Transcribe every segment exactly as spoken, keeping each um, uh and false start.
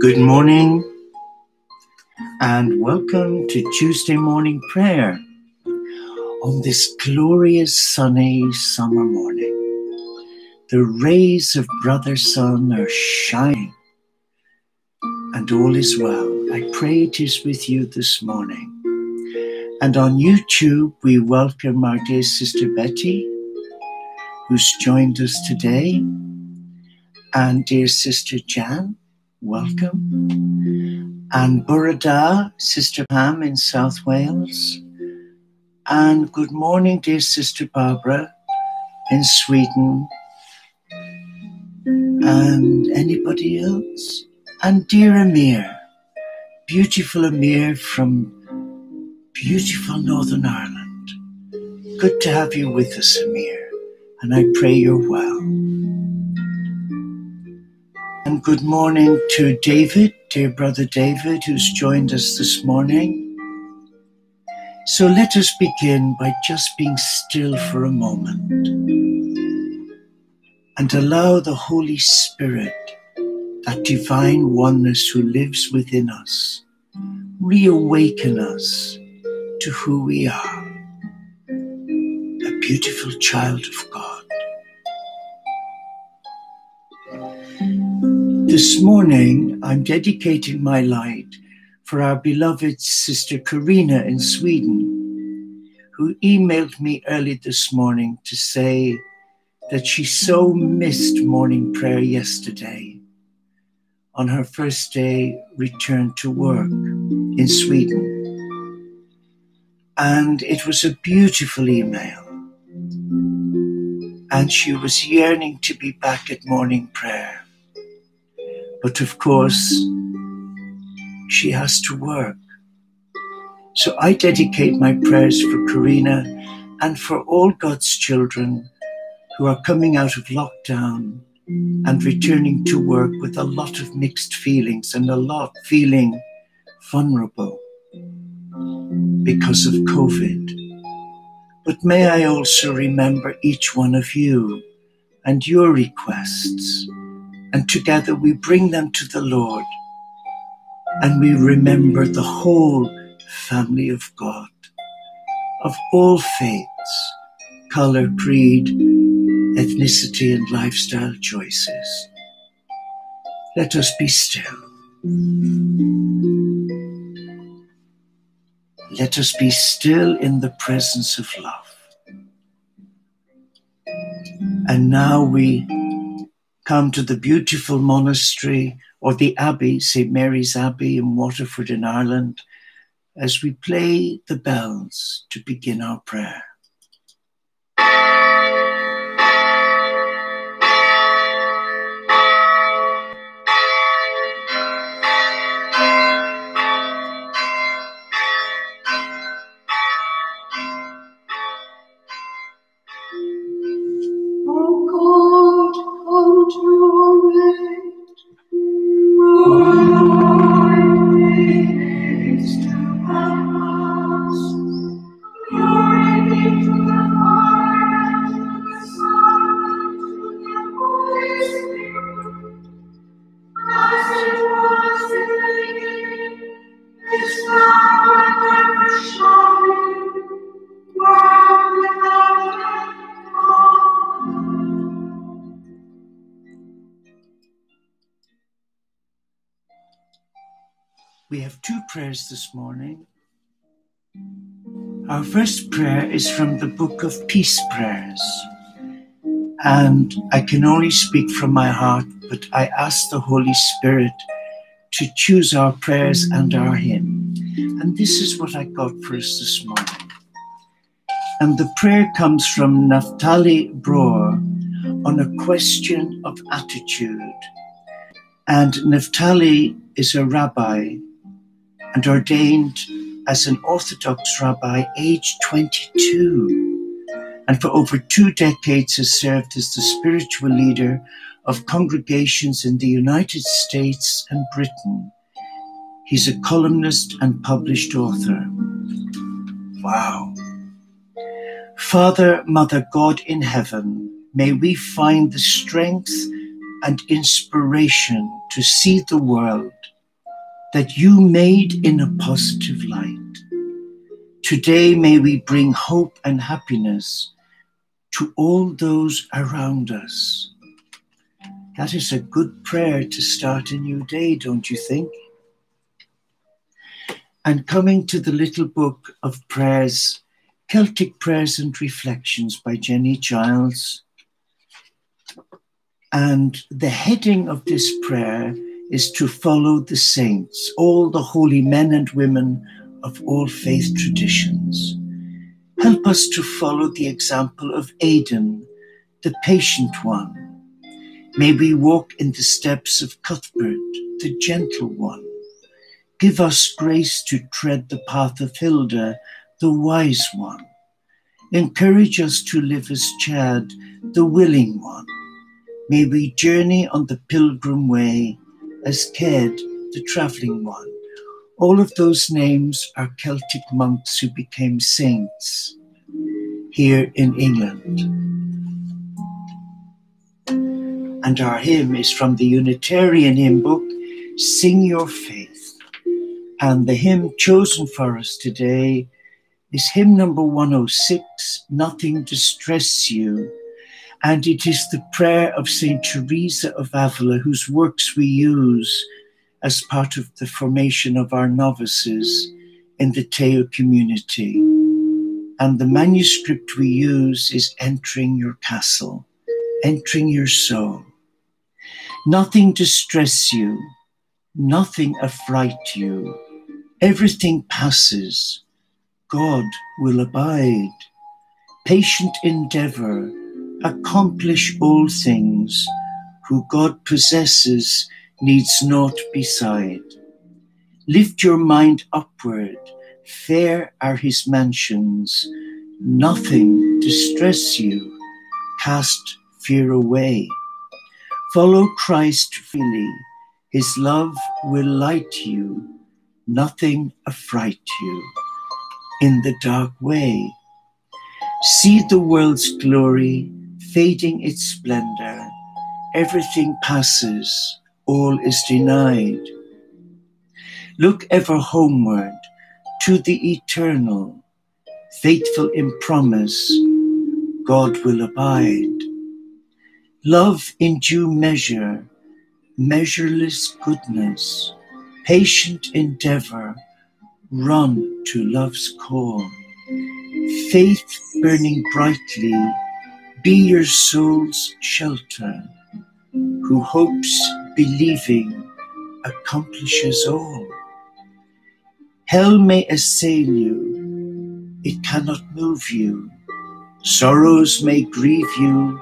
Good morning and welcome to Tuesday morning prayer on this glorious sunny summer morning. The rays of brother sun are shining and all is well. I pray it is with you this morning. And on YouTube we welcome our dear sister Betty, who's joined us today, and dear sister Jan. Welcome, and Burrada, Sister Pam in South Wales, and good morning, dear Sister Barbara in Sweden, and anybody else, and dear Amir, beautiful Amir from beautiful Northern Ireland. Good to have you with us, Amir, and I pray you're well. And good morning to David, dear brother David, who's joined us this morning. So let us begin by just being still for a moment and allow the Holy Spirit, that divine oneness who lives within us, reawaken us to who we are, a beautiful child of God. This morning, I'm dedicating my light for our beloved sister Carina in Sweden, who emailed me early this morning to say that she so missed morning prayer yesterday on her first day return to work in Sweden. And it was a beautiful email. And she was yearning to be back at morning prayer. But of course, she has to work. So I dedicate my prayers for Carina and for all God's children who are coming out of lockdown and returning to work with a lot of mixed feelings and a lot feeling vulnerable because of COVID. But may I also remember each one of you and your requests. And together we bring them to the Lord and we remember the whole family of God, of all faiths, color, creed, ethnicity, and lifestyle choices. Let us be still. Let us be still in the presence of love. And now we come to the beautiful monastery or the Abbey, Saint Mary's Abbey in Waterford in Ireland, as we play the bells to begin our prayer. We have two prayers this morning. Our first prayer is from the Book of Peace Prayers. And I can only speak from my heart, but I ask the Holy Spirit to choose our prayers and our hymn. And this is what I got for us this morning. And the prayer comes from Naftali Broer on a question of attitude. And Naftali is a rabbi, and ordained as an Orthodox rabbi age twenty-two, and for over two decades has served as the spiritual leader of congregations in the United States and Britain. He's a columnist and published author. Wow. Father, Mother, God in heaven, may we find the strength and inspiration to see the world that you made in a positive light. Today may we bring hope and happiness to all those around us. That is a good prayer to start a new day, don't you think? And coming to the little book of prayers, Celtic Prayers and Reflections by Jenny Giles. And the heading of this prayer is to follow the saints, all the holy men and women of all faith traditions. Help us to follow the example of Aidan, the patient one. May we walk in the steps of Cuthbert, the gentle one. Give us grace to tread the path of Hilda, the wise one. Encourage us to live as Chad, the willing one. May we journey on the pilgrim way as Cead, the travelling one. All of those names are Celtic monks who became saints here in England. And our hymn is from the Unitarian hymn book, Sing Your Faith. And the hymn chosen for us today is hymn number one oh six, Nothing Distress You. And it is the prayer of Saint Teresa of Avila, whose works we use as part of the formation of our novices in the Teo community. And the manuscript we use is Entering Your Castle, Entering Your Soul. Nothing distress you, nothing affright you. Everything passes. God will abide. Patient endeavor, accomplish all things. Who God possesses needs naught beside. Lift your mind upward, fair are his mansions. Nothing distress you, cast fear away. Follow Christ freely, his love will light you. Nothing affright you in the dark way. See the world's glory, fading its splendor. Everything passes, all is denied. Look ever homeward to the eternal, faithful in promise, God will abide. Love in due measure, measureless goodness, patient endeavor, run to love's call. Faith burning brightly, be your soul's shelter, who hopes, believing, accomplishes all. Hell may assail you, it cannot move you. Sorrows may grieve you,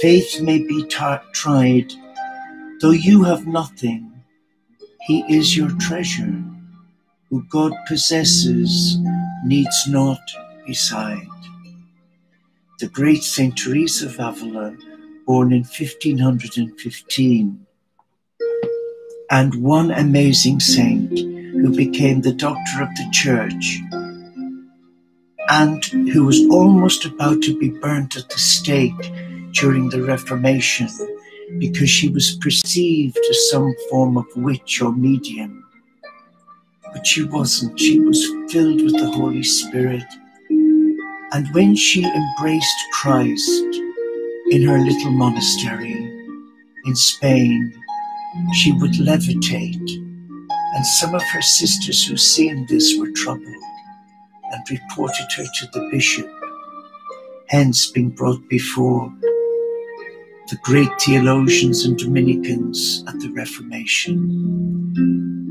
faith may be tar- tried. Though you have nothing, he is your treasure, who God possesses, needs naught beside. The great Saint Teresa of Avila, born in fifteen hundred fifteen, and one amazing saint who became the doctor of the church and who was almost about to be burnt at the stake during the Reformation because she was perceived as some form of witch or medium. But she wasn't. She was filled with the Holy Spirit. And when she embraced Christ in her little monastery in Spain, she would levitate. And some of her sisters who seen this were troubled and reported her to the bishop, hence being brought before the great theologians and Dominicans at the Reformation.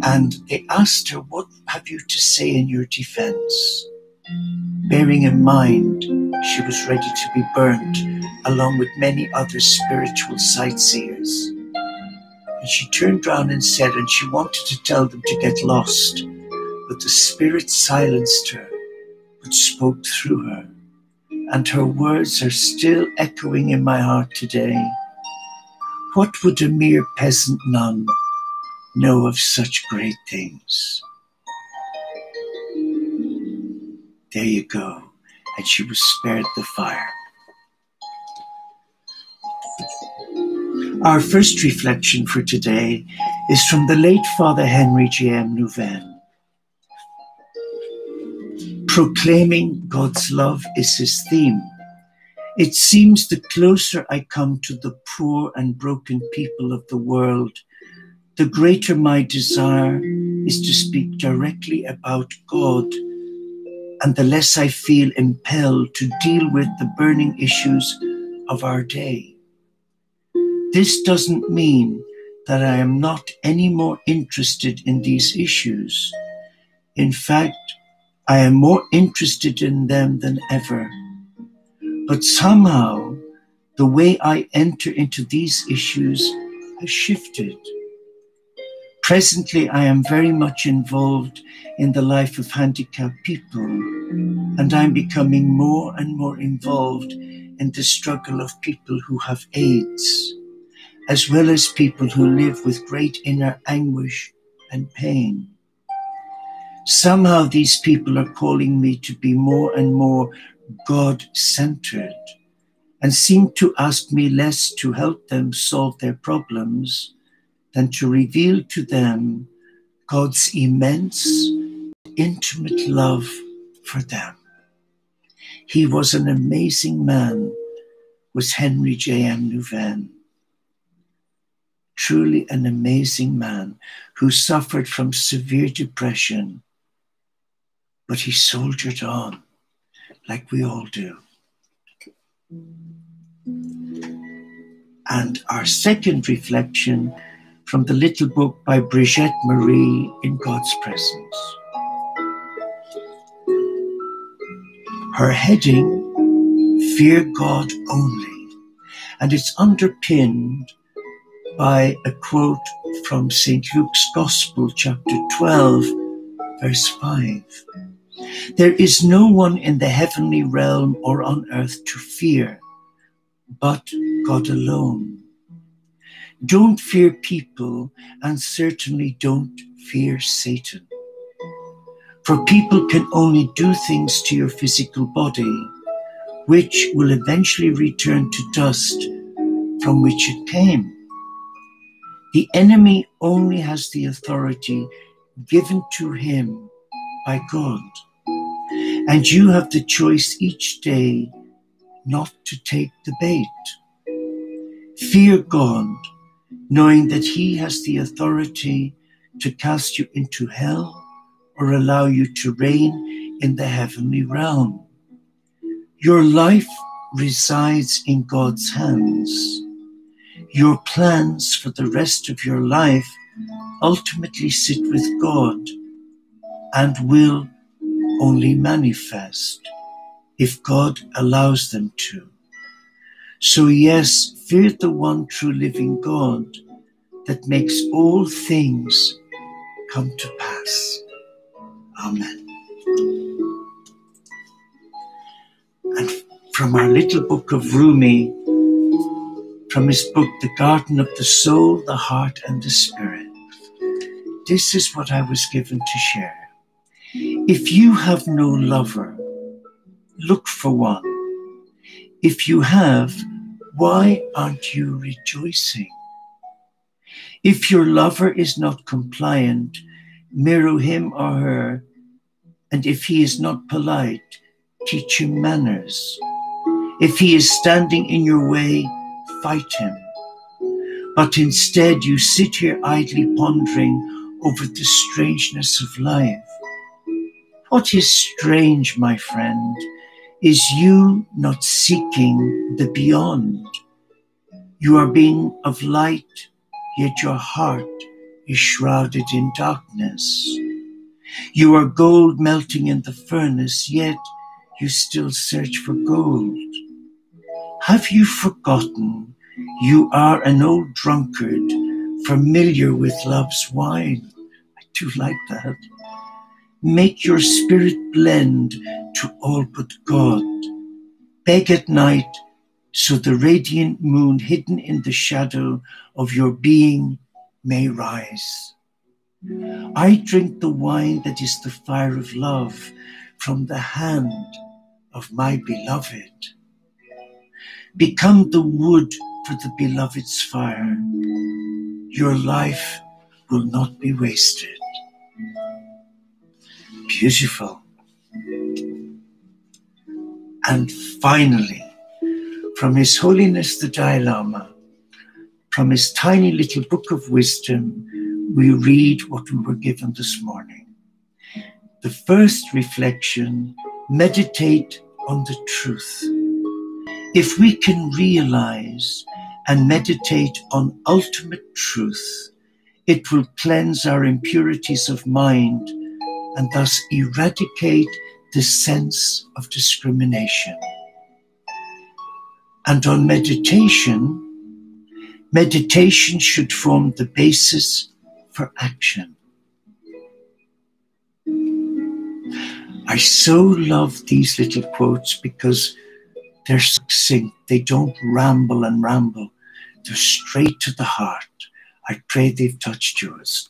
And they asked her, "What have you to say in your defense?" Bearing in mind she was ready to be burnt, along with many other spiritual sightseers. And she turned round and said, and she wanted to tell them to get lost, but the Spirit silenced her, but spoke through her. And her words are still echoing in my heart today. What would a mere peasant nun know of such great things? There you go. And she was spared the fire. Our first reflection for today is from the late Father Henry J M Nouwen. Proclaiming God's love is his theme. It seems the closer I come to the poor and broken people of the world, the greater my desire is to speak directly about God, and the less I feel impelled to deal with the burning issues of our day. This doesn't mean that I am not any more interested in these issues. In fact, I am more interested in them than ever. But somehow, the way I enter into these issues has shifted. Presently, I am very much involved in the life of handicapped people, and I'm becoming more and more involved in the struggle of people who have AIDS, as well as people who live with great inner anguish and pain. Somehow these people are calling me to be more and more God-centered and seem to ask me less to help them solve their problems than to reveal to them God's immense, intimate love for them. He was an amazing man, was Henry J M Nouwen. Truly an amazing man who suffered from severe depression, but he soldiered on, like we all do. And our second reflection from the little book by Brigitte Marie, In God's Presence. Her heading, Fear God Only, and it's underpinned by a quote from Saint Luke's Gospel, chapter twelve, verse five. There is no one in the heavenly realm or on earth to fear, but God alone. Don't fear people, and certainly don't fear Satan. For people can only do things to your physical body, which will eventually return to dust from which it came. The enemy only has the authority given to him by God, and you have the choice each day not to take the bait. Fear God, knowing that he has the authority to cast you into hell or allow you to reign in the heavenly realm. Your life resides in God's hands. your plans for the rest of your life ultimately sit with God and will only manifest if God allows them to. So yes, fear the one true living God that makes all things come to pass. Amen. And from our little book of Rumi, from his book, The Garden of the Soul, the Heart and the Spirit, this is what I was given to share. If you have no lover, look for one. If you have, why aren't you rejoicing? If your lover is not compliant, mirror him or her, and if he is not polite, teach him manners. If he is standing in your way, fight him. But instead you sit here idly pondering over the strangeness of life. What is strange, my friend, is you not seeking the beyond. You are being of light, yet your heart is shrouded in darkness. You are gold melting in the furnace, yet you still search for gold. Have you forgotten you are an old drunkard, familiar with love's wine? I do like that. Make your spirit blend to all but God. Beg at night, so the radiant moon hidden in the shadow of your being may rise. I drink the wine that is the fire of love from the hand of my beloved. Become the wood for the beloved's fire. Your life will not be wasted. Beautiful. And finally, from His Holiness the Dalai Lama, from his tiny little book of wisdom, we read what we were given this morning. The first reflection, meditate on the truth. If we can realize and meditate on ultimate truth, it will cleanse our impurities of mind and thus eradicate the sense of discrimination. And on meditation, meditation should form the basis for action. I so love these little quotes because they're succinct. They don't ramble and ramble. They're straight to the heart. I pray they've touched yours.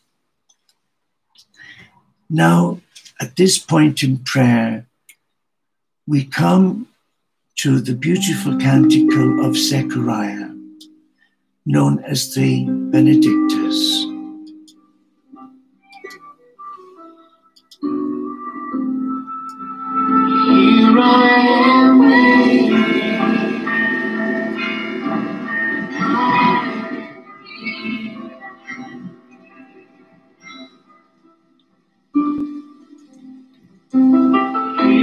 Now, at this point in prayer, we come to the beautiful canticle of Zechariah, known as the Benedictus. Here I am waiting.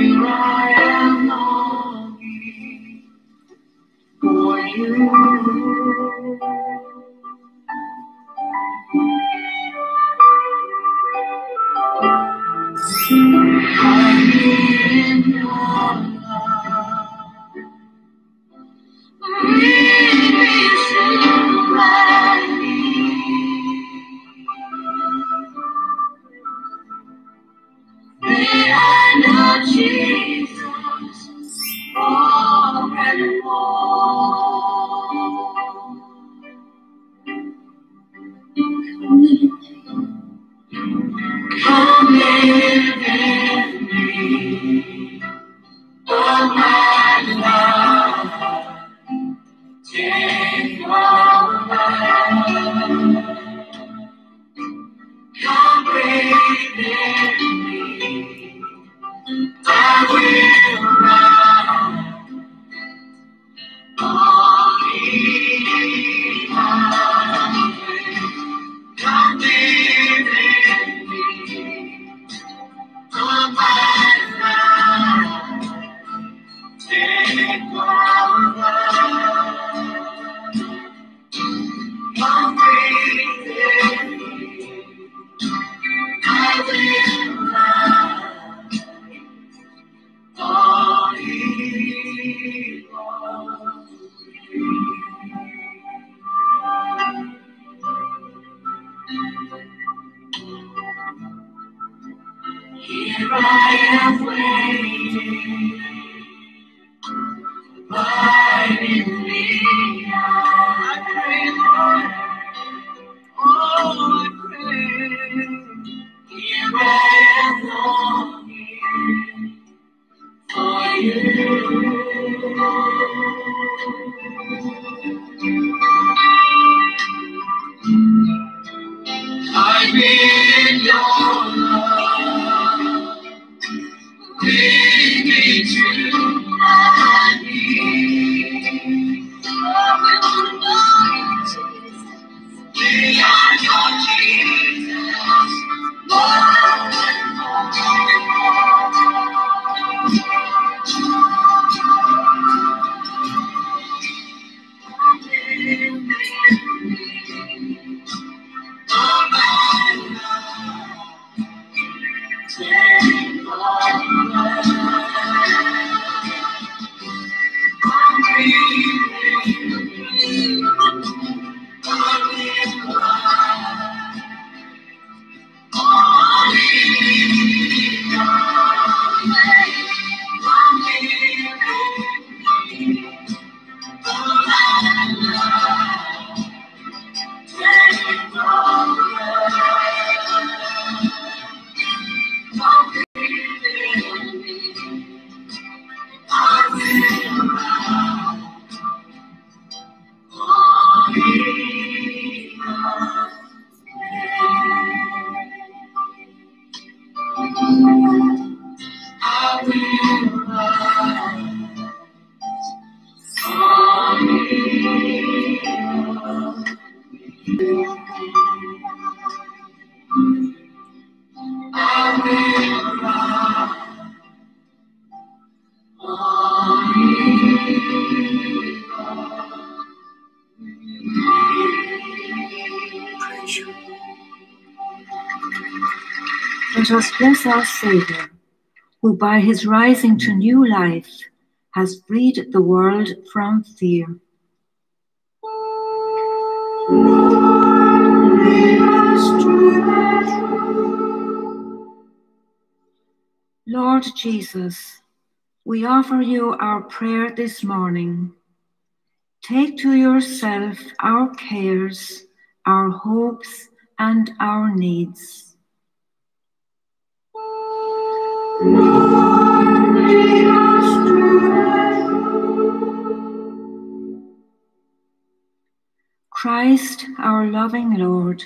Here I am longing for you. I'm in your love, lead me to my knees. May I know Jesus more and more. Come in. Here I am waiting, abiding me now. I pray, Lord, oh, I pray. Here I am longing for you. I've been your love. Take me to my knees. We are your Jesus, more and more. Oh, my love. Let us bless our Saviour, who by his rising to new life has freed the world from fear. Lord Jesus, we offer you our prayer this morning. Take to yourself our cares, our hopes, and our needs. Christ, our loving Lord,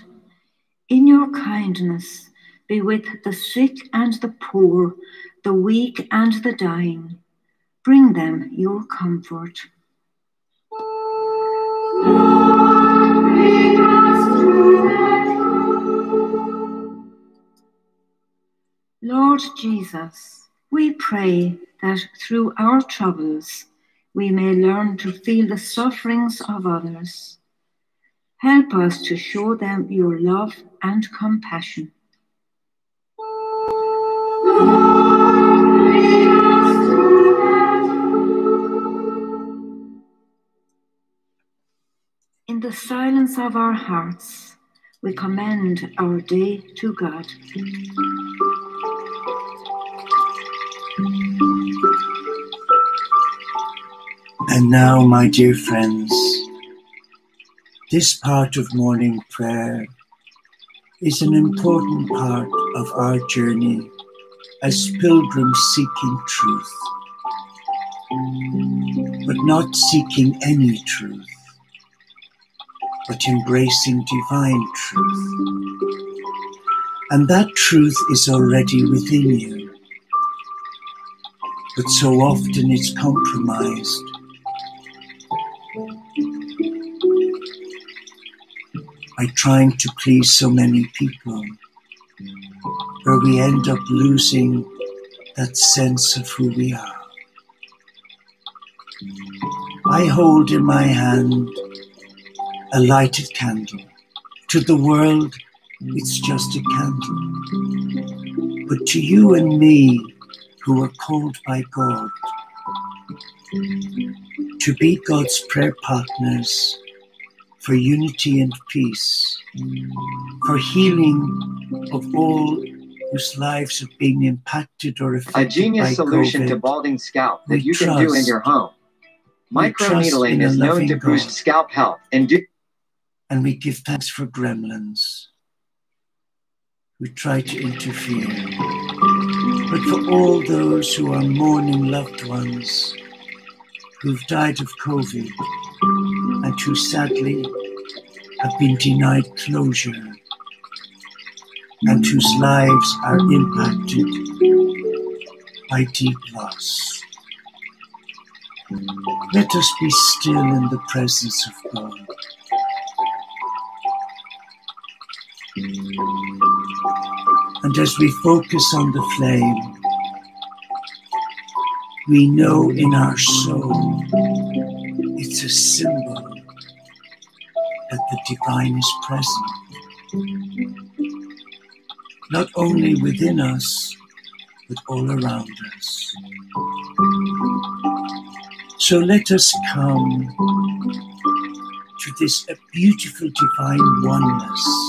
in your kindness, be with the sick and the poor, the weak and the dying. Bring them your comfort. Lord, bring us through that. Lord Jesus, we pray that through our troubles we may learn to feel the sufferings of others. Help us to show them your love and compassion. In the silence of our hearts, we commend our day to God. And now, my dear friends, this part of morning prayer is an important part of our journey as pilgrims seeking truth, but not seeking any truth, but embracing divine truth. And that truth is already within you, but so often it's compromised. By trying to please so many people, where we end up losing that sense of who we are. I hold in my hand a lighted candle. To the world, it's just a candle. But to you and me, who are called by God to be God's prayer partners for unity and peace, for healing of all whose lives have been impacted or affected by COVID. A genius solution to balding scalp that you can do in your home. Microneedling is known to boost scalp health and do. And we give thanks for gremlins who try to interfere, but for all those who are mourning loved ones who've died of COVID and who sadly have been denied closure and whose lives are impacted by deep loss. Let us be still in the presence of God. And as we focus on the flame, we know in our soul it's a symbol that the divine is present, not only within us, but all around us. So let us come to this beautiful divine oneness.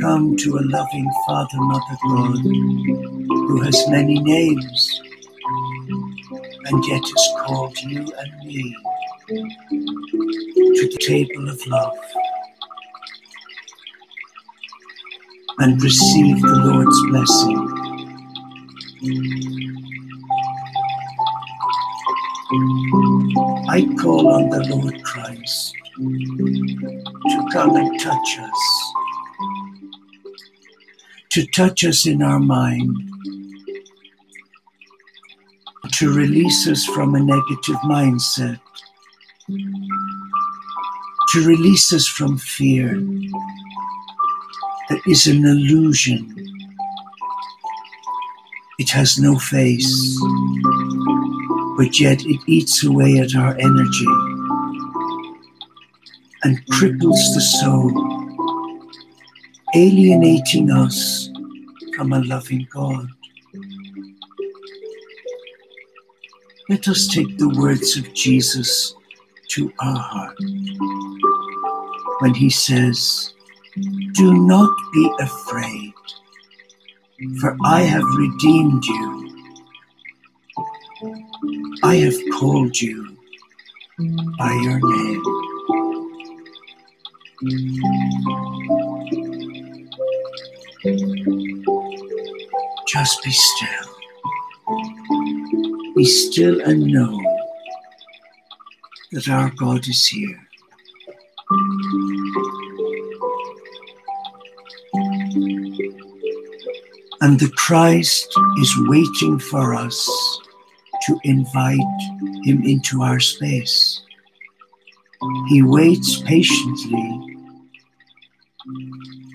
Come to a loving Father, Mother God, who has many names, and yet has called you and me to the table of love, and receive the Lord's blessing. I call on the Lord Christ to come and touch us, to touch us in our mind, to release us from a negative mindset, to release us from fear that is an illusion. It has no face, but yet it eats away at our energy and cripples the soul, alienating us from a loving God. Let us take the words of Jesus to our heart when he says, "Do not be afraid, for I have redeemed you. I have called you by your name." Just be still. Be still and know that our God is here. And the Christ is waiting for us to invite him into our space. He waits patiently,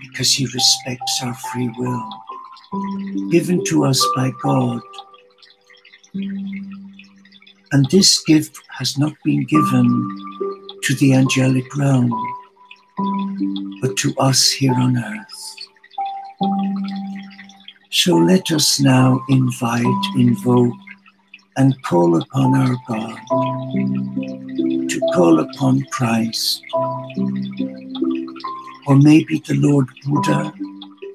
because he respects our free will, given to us by God. And this gift has not been given to the angelic realm, but to us here on earth. So let us now invite, invoke, and call upon our God, to call upon Christ, or maybe the Lord Buddha,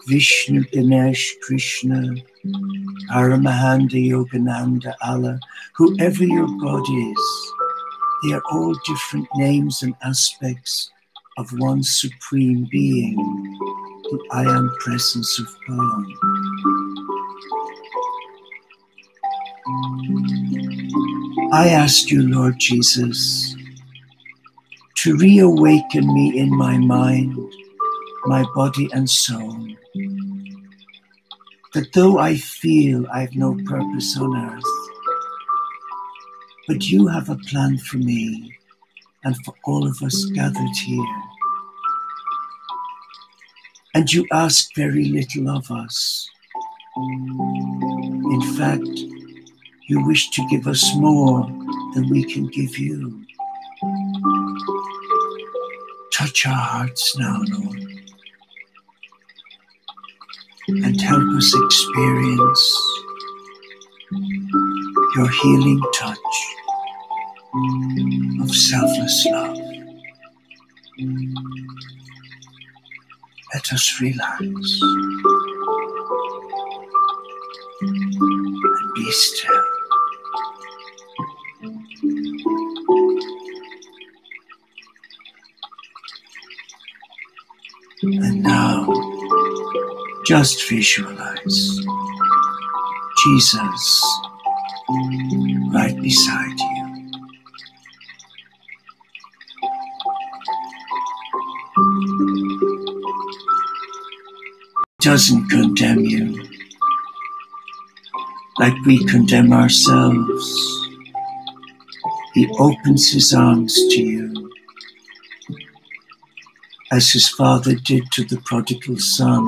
Vishnu, Ganesh, Krishna, Paramahansa, Yogananda, Allah, whoever your God is. They are all different names and aspects of one supreme being, the I Am Presence of God. I ask you, Lord Jesus, to reawaken me in my mind, my body and soul, that though I feel I have no purpose on earth, but you have a plan for me and for all of us gathered here. And you ask very little of us. In fact, you wish to give us more than we can give you. Touch our hearts now, Lord, and help us experience your healing touch of selfless love. Let us relax and be still. And now, just visualize Jesus right beside you. Doesn't condemn you like we condemn ourselves. He opens his arms to you as his father did to the prodigal son,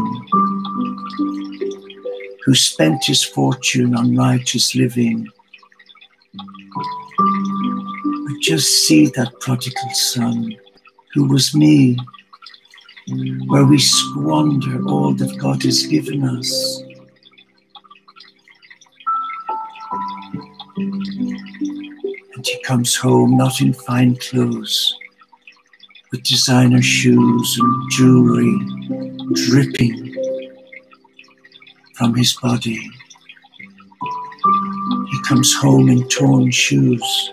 who spent his fortune on righteous living. But just see that prodigal son, who was me, where we squander all that God has given us. And he comes home not in fine clothes, with designer shoes and jewelry dripping from his body. He comes home in torn shoes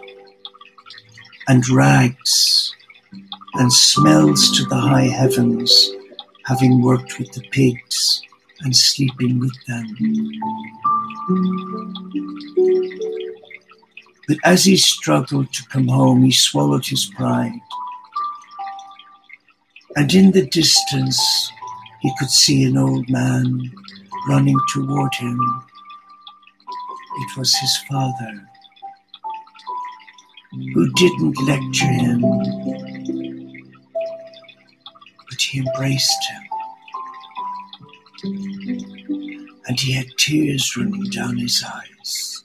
and rags, and smells to the high heavens, having worked with the pigs and sleeping with them. But as he struggled to come home, he swallowed his pride. And in the distance, he could see an old man running toward him. It was his father, who didn't lecture him, but he embraced him, and he had tears running down his eyes,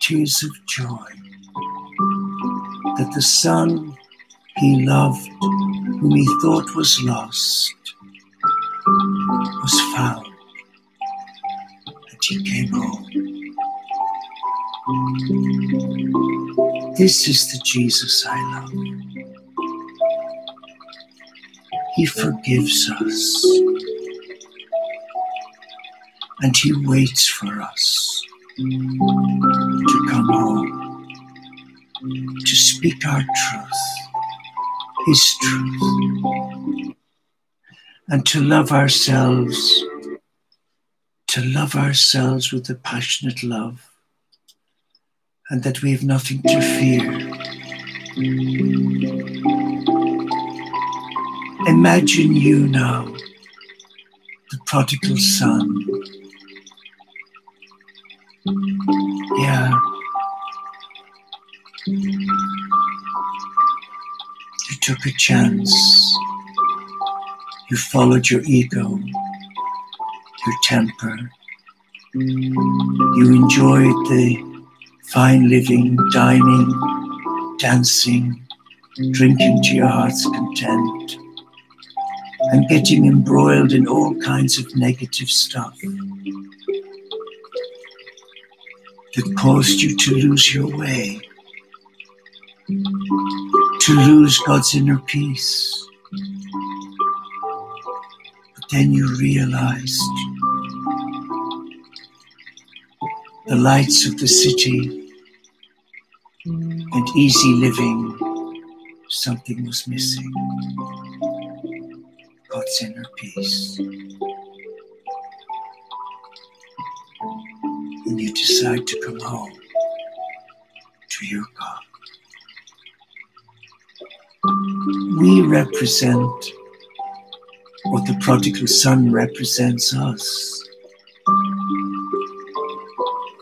tears of joy, that the son he loved, whom he thought was lost, was found, and he came home. This is the Jesus I love. He forgives us, and he waits for us to come home, to speak our truth, his truth, and to love ourselves, to love ourselves with a passionate love, and that we have nothing to fear. Imagine you now, the prodigal son. Yeah. You took a chance. You followed your ego, your temper. You enjoyed the fine living, dining, dancing, drinking to your heart's content, and getting embroiled in all kinds of negative stuff that caused you to lose your way, to lose God's inner peace. But then you realized the lights of the city and easy living, something was missing. God's inner peace. And you decide to come home to your God. We represent, or the prodigal son represents us.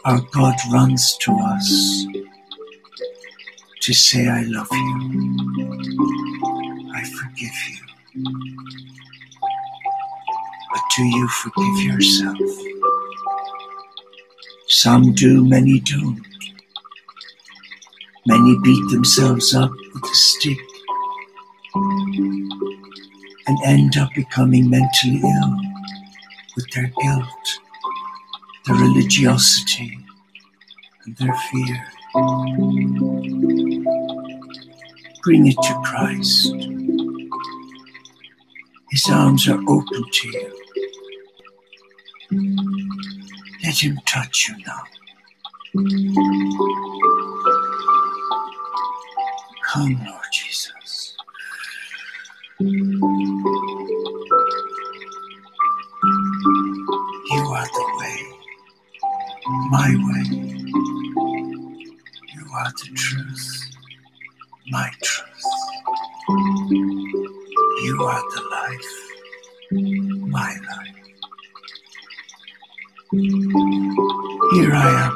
Our God runs to us to say, I love you, I forgive you. But do you forgive yourself? Some do, many don't. Many beat themselves up with a stick and end up becoming mentally ill with their guilt, their religiosity, and their fear. Bring it to Christ. His arms are open to you. Let him touch you now. Come, Lord Jesus. You are the way, my way. You are the truth, my truth. You are the life, my life. Here I am,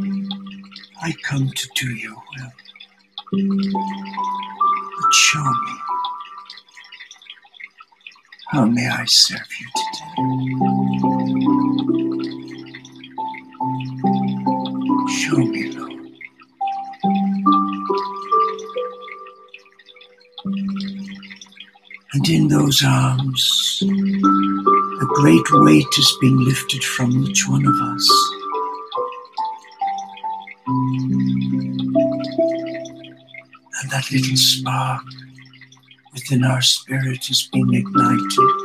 Lord. I come to do your will. But show me, how may I serve you today? Show me, Lord. And in those arms, a great weight is being lifted from each one of us. And that little spark within our spirit is being ignited.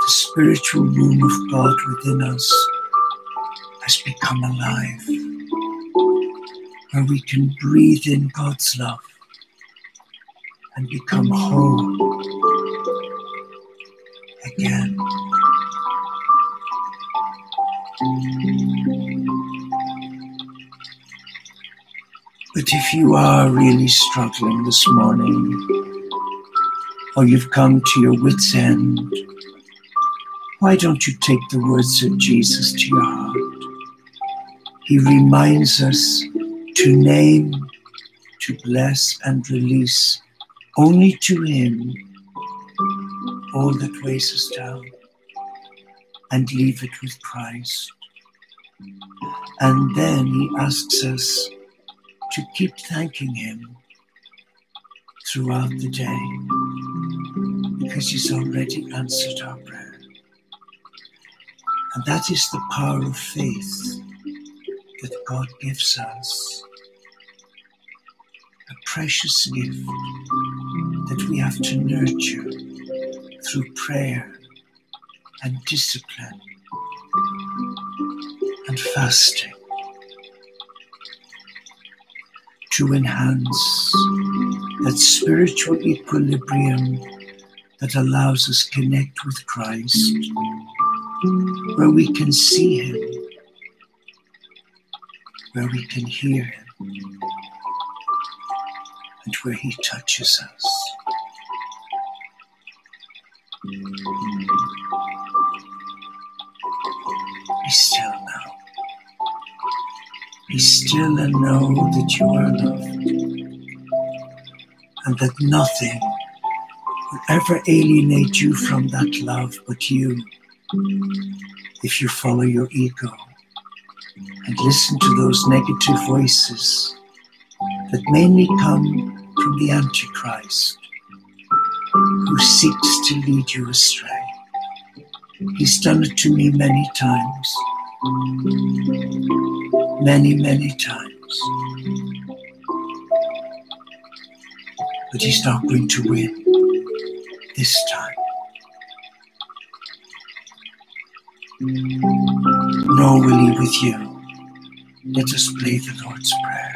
The spiritual womb of God within us has become alive, where we can breathe in God's love and become whole again. But if you are really struggling this morning, or you've come to your wit's end, why don't you take the words of Jesus to your heart? He reminds us to name, to bless and release only to him all that weighs us down, and leave it with Christ. And then he asks us to keep thanking him throughout the day, because he's already answered our prayer. And that is the power of faith that God gives us, a precious gift that we have to nurture through prayer and discipline and fasting, to enhance that spiritual equilibrium that allows us to connect with Christ, where we can see him, where we can hear him, and where he touches us. Be still now. Be still and know that you are loved, and that nothing will ever alienate you from that love but you, if you follow your ego and listen to those negative voices that mainly come from the Antichrist, who seeks to lead you astray. He's done it to me many times. Many, many times. But he's not going to win this time. Nor will he with you. Let us play the Lord's Prayer.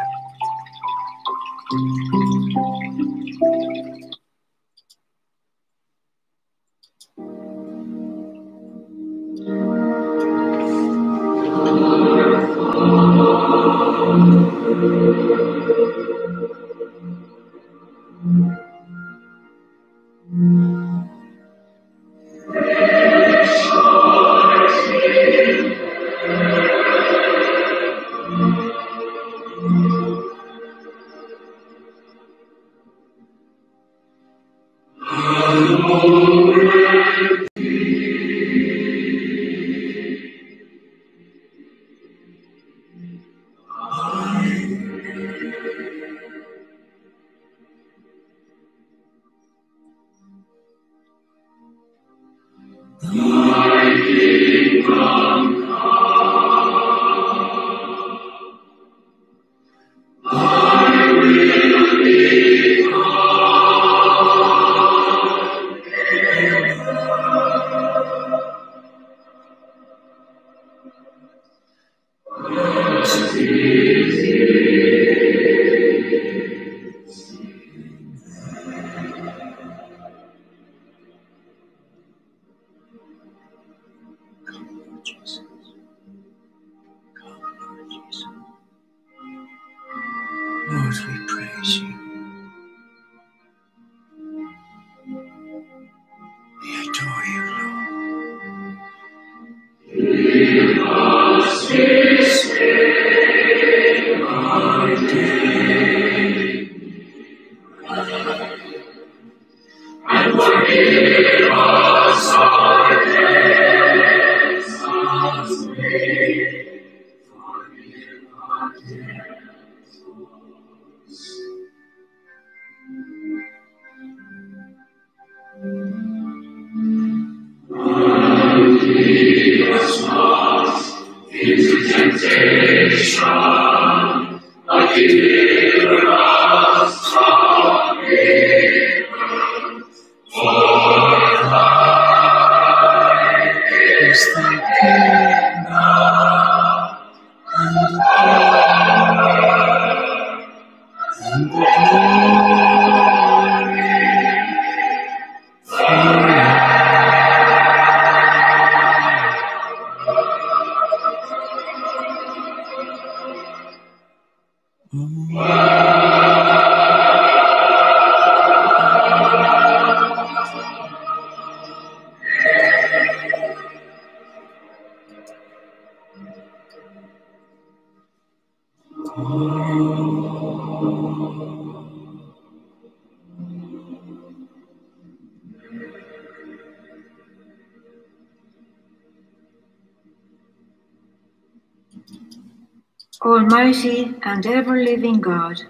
Almighty and ever-living God,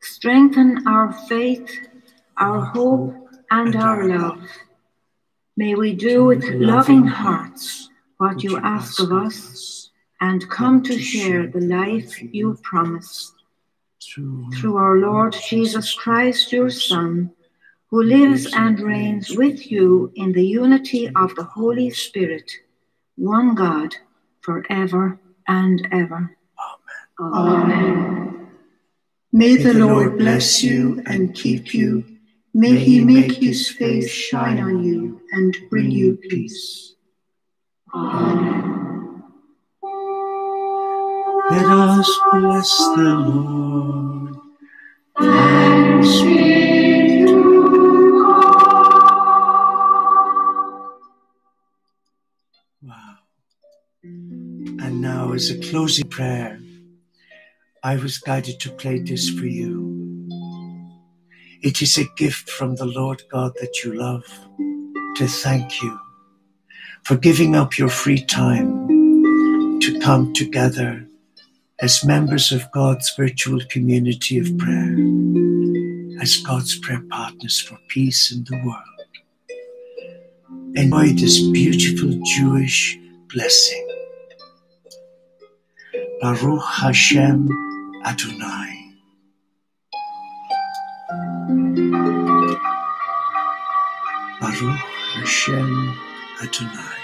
strengthen our faith, our hope, and our love. May we do with loving hearts what you ask of us, and come to share the life you promise. Through our Lord Jesus Christ, your Son, who lives and reigns with you in the unity of the Holy Spirit, one God, forever and ever. Amen. May the Lord bless you and keep you. May he make his face shine on you and bring you peace. Amen. Let us bless the Lord. Thanks be to God. Wow. And now as a closing prayer, I was guided to play this for you. It is a gift from the Lord God that you love to thank you for giving up your free time to come together as members of God's virtual community of prayer, as God's prayer partners for peace in the world. Enjoy this beautiful Jewish blessing. Baruch Hashem Adonai. Baruch Hashem Adonai.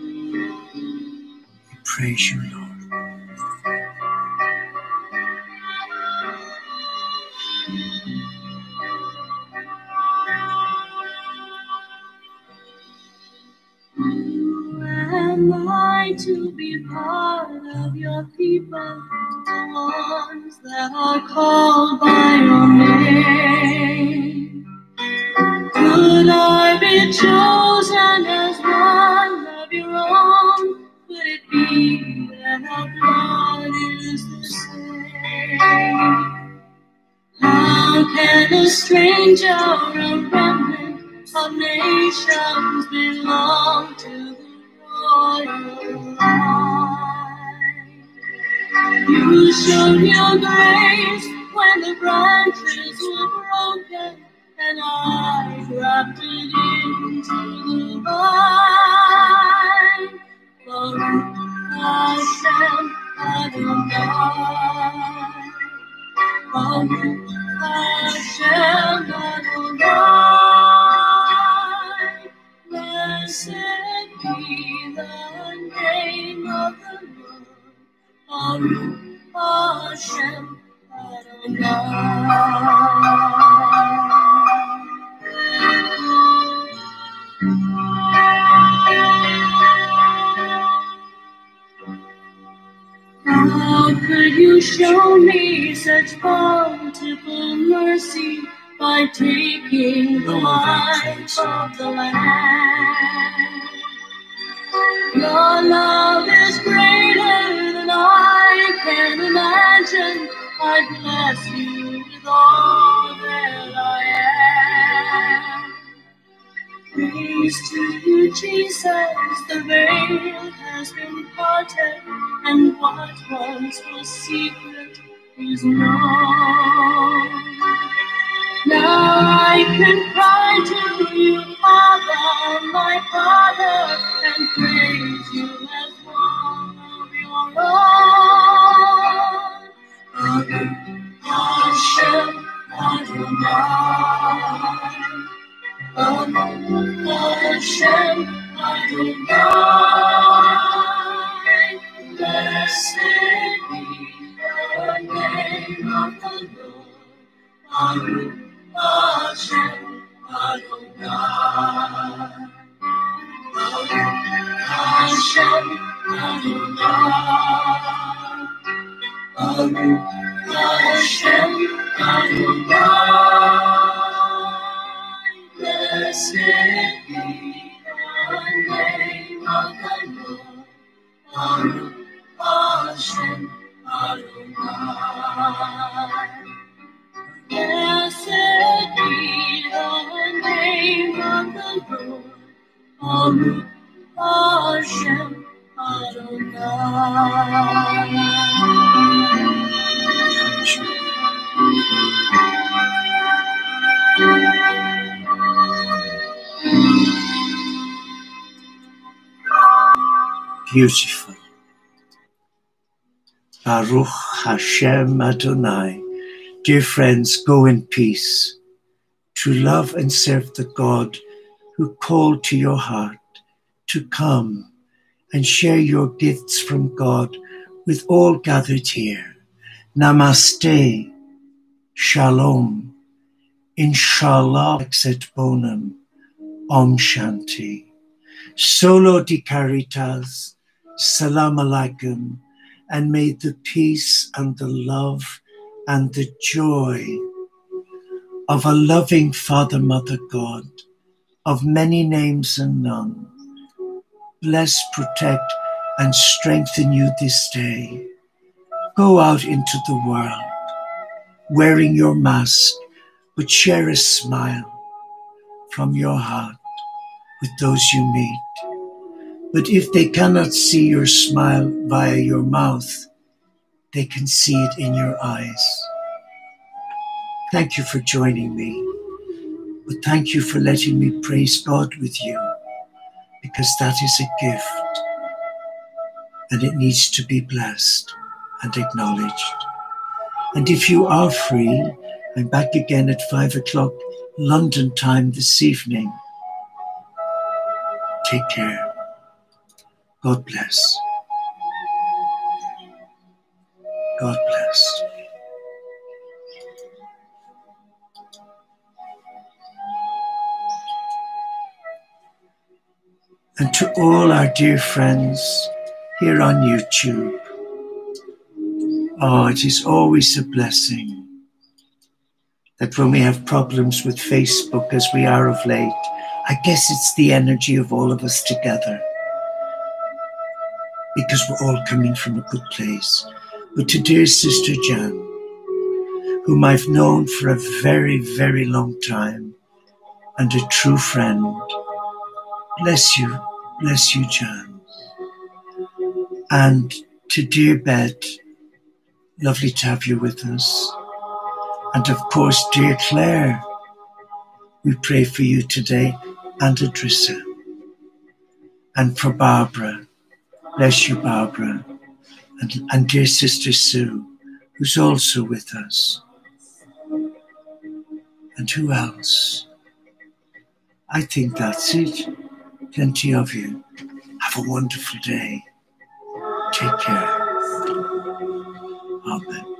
We praise you, Lord. To be part of your people, the ones that are called by your name. Could I be chosen as one of your own? Could it be that our blood is the same? How can a stranger, a remnant of nations, belong to the Lord? You showed your grace when the branches were broken, and I grafted into the vine. Baruch Hashem Adonai. Baruch Hashem Adonai. Blessed be the name of the Lord. Baruch Hashem Adonai. How could you show me such bountiful mercy by taking the life of the land? Your love is greater than I can imagine. I bless you with all that praise to you, Jesus, the veil has been parted, and what once was secret is known. Now I can cry to you, Father, my Father, and praise you as one of your own. Amen. Hashem, Adonai. Amen. Hashem, Adonai. Blessed be the name of the Lord. Amen. Hashem, Adonai. Hashem, Adonai. Hashem, Adonai. Blessed be the name of the Lord. Hashem, Adonai. Blessed be the name of the Lord. Amen. Hashem, Adonai. Beautiful. Baruch Hashem Adonai. Dear friends, go in peace to love and serve the God who called to your heart to come and share your gifts from God with all gathered here. Namaste, Shalom, Inshallah, Pax et Bonum, Om Shanti. Solo di Caritas, Salam Alaikum, and may the peace and the love and the joy of a loving Father, Mother, God, of many names and none, bless, protect, and strengthen you this day. Go out into the world, wearing your mask, but share a smile from your heart with those you meet. But if they cannot see your smile via your mouth, they can see it in your eyes. Thank you for joining me, but thank you for letting me praise God with you, because that is a gift and it needs to be blessed and acknowledged. And if you are free, I'm back again at five o'clock London time this evening. Take care. God bless. God bless. And to all our dear friends here on YouTube, oh, it is always a blessing that when we have problems with Facebook, as we are of late, I guess it's the energy of all of us together, because we're all coming from a good place. But to dear Sister Jan, whom I've known for a very, very long time, and a true friend, bless you, bless you, Jan. And to dear Bed, lovely to have you with us. And of course, dear Claire, we pray for you today, and Adrissa. And for Barbara, bless you, Barbara. And, and dear Sister Sue, who's also with us. And who else? I think that's it. Plenty of you. Have a wonderful day. Take care. Amen.